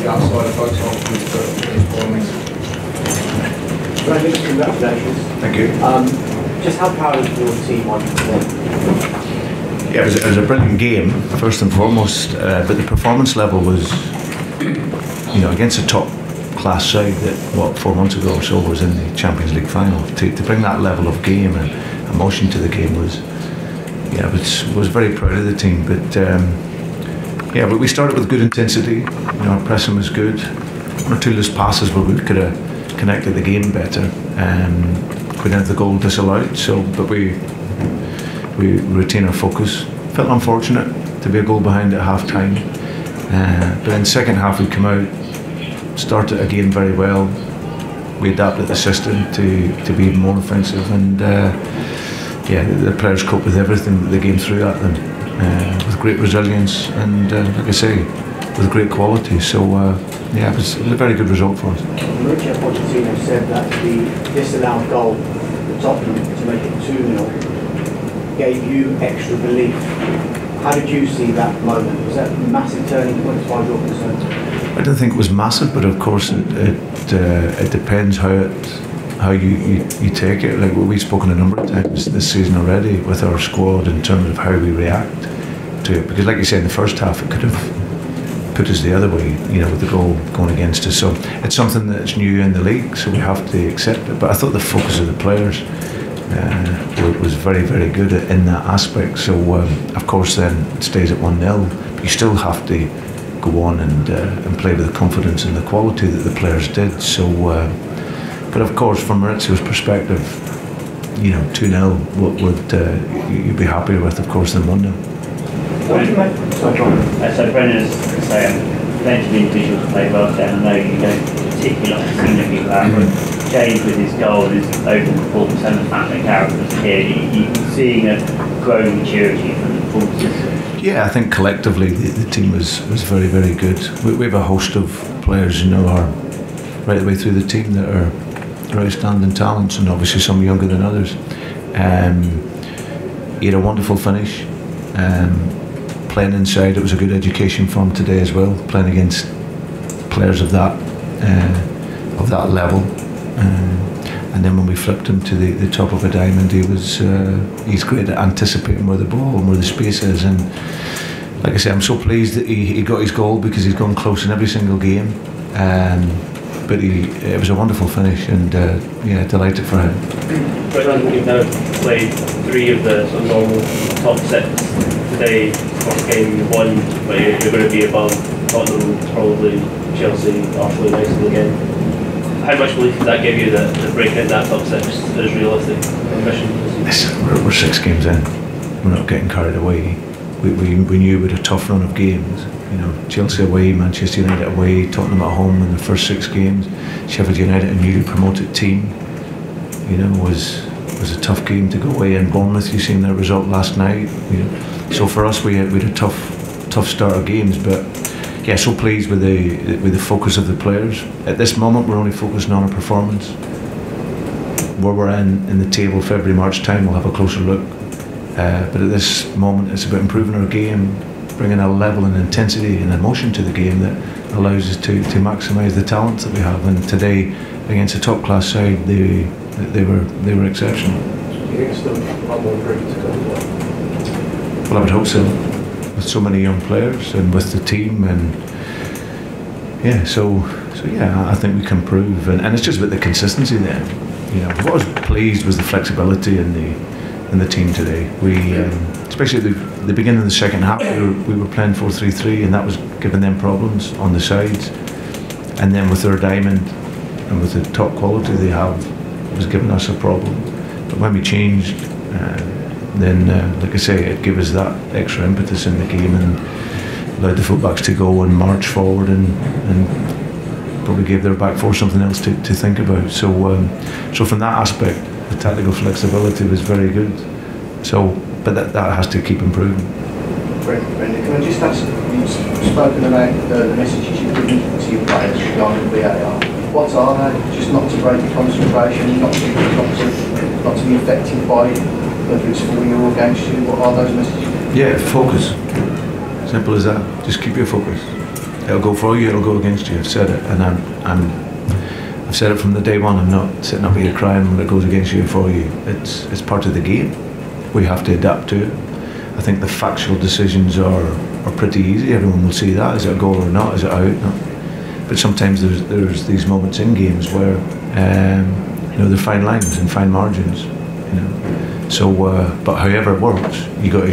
issues outside of box office for Bournemouth. Right, congratulations. Thank you. Just how proud is your team on today? Yeah, it was a brilliant game, first and foremost, but the performance level was, you know, against a top class side that, what, 4 months ago or so was in the Champions League final. To bring that level of game and emotion to the game was, yeah, I was very proud of the team. But yeah, but we started with good intensity. You know, our pressing was good. Martula's passes where we could have connected the game better. Couldn't have the goal disallowed. So, but we retain our focus. Felt unfortunate to be a goal behind at half time. But in the second half we come out, started again very well. We adapted the system to be more offensive, and yeah, the players coped with everything that the game threw at them with great resilience and, like I say, with great quality. So yeah, it was a very good result for us. Mauricio Pochettino said that the disallowed goal at Tottenham to make it 2-0 gave you extra belief. How did you see that moment? Was that a massive turning point as far as you're concerned? I don't think it was massive, but of course it depends how you take it. Like we've spoken a number of times this season already with our squad in terms of how we react to it. Because like you say, in the first half it could have put us the other way, you know, with the goal going against us. So it's something that's new in the league, so we have to accept it. But I thought the focus of the players was very, very good in that aspect. So of course then it stays at 1-0, but you still have to go on and play with the confidence and the quality that the players did. So, but of course, from Maurizio's perspective, you know, 2-0 would you'd be happier with, of course, than 1-0. So Brennan, as I say, plenty of individuals play well down. I know you don't particularly like to see people out, but James with his goal and his open performance and the fact that Gareth was here, you're seeing a growing maturity from the full system. Yeah, I think collectively the team was very, very good. We have a host of players, you know, are right the way through the team that are outstanding talents, and obviously some younger than others. He had a wonderful finish. Playing inside, it was a good education for him today as well. Playing against players of that level, and then when we flipped him to the top of a diamond, he was he's great at anticipating where the ball and where the space is. And like I say, I'm so pleased that he got his goal, because he's gone close in every single game. But it was a wonderful finish, and yeah, delighted for him. Brennan, you've now played three of the sort of normal top six today. First game one, but you're going to be above Tottenham, probably Chelsea, Arsenal United again. How much belief did that give you that to break in that top six is realistic ambition? Listen, we're 6 games in. We're not getting carried away. We knew we had a tough run of games. You know, Chelsea away, Manchester United away, Tottenham at home in the first 6 games. Sheffield United, a newly promoted team, you know, was a tough game to go away. And Bournemouth, you seen their result last night. You know, so for us, we had a tough start of games, but. Yeah, so pleased with the focus of the players. At this moment, we're only focusing on our performance. Where we're in the table February, March time, we'll have a closer look. But at this moment, it's about improving our game, bringing a level and intensity and emotion to the game that allows us to maximise the talents that we have. And today, against a top class side, they were exceptional. Do you think it's still one more group to go? Well, I would hope so. With so many young players and with the team, and yeah, so yeah, I think we can improve, and it's just about the consistency there. You know, what I was pleased was the flexibility in the team today. We especially at the beginning of the second half, we were playing 4-3-3, and that was giving them problems on the sides, and then with their diamond and with the top quality they have, it was giving us a problem. But when we changed. Then, like I say, it gave us that extra impetus in the game and allowed the fullbacks to go and march forward and probably gave their back four something else to think about. So, so from that aspect, the tactical flexibility was very good. So, but that has to keep improving. Brendan, can I just ask, you've spoken about the messages you've given to your players regarding VAR. What are they? Just not to break the concentration, not to be affected by it. Whether it's for you or against you, what are those messages? Yeah, focus. Simple as that. Just keep your focus. It'll go for you, it'll go against you. I've said it, and I've said it from the day one. I'm not sitting up here crying when it goes against you or for you. It's part of the game. We have to adapt to it. I think the factual decisions are pretty easy. Everyone will see that. Is it a goal or not? Is it out? No. But sometimes there's these moments in games where you know, they're fine lines and fine margins. You know, so but however it works, you got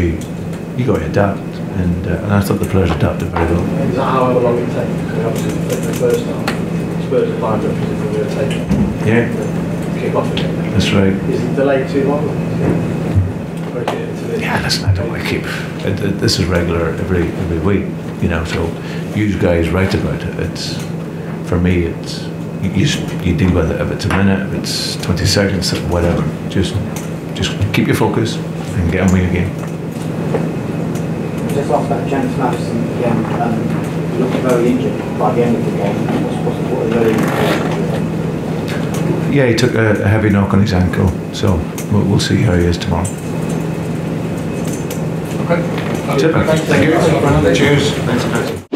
to adapt. And I thought the players adapted very well. Is that however long it takes? Because obviously the first half, Spurs have lined up as if they were taking it. Yeah. Kick off again. That's right. Is it delayed too long? Yeah, listen, I don't want to keep. This is regular every week, you know. So you guys write about it. It's, for me, it's you deal with it. If it's a minute, if it's 20 seconds, whatever. Just keep your focus and get on with your game. Just ask about James Maddison again. He looked very injured by the end of the game. What are those? Yeah, he took a heavy knock on his ankle, so we'll see how he is tomorrow. Okay. That's it. Thank you. Cheers. Thanks.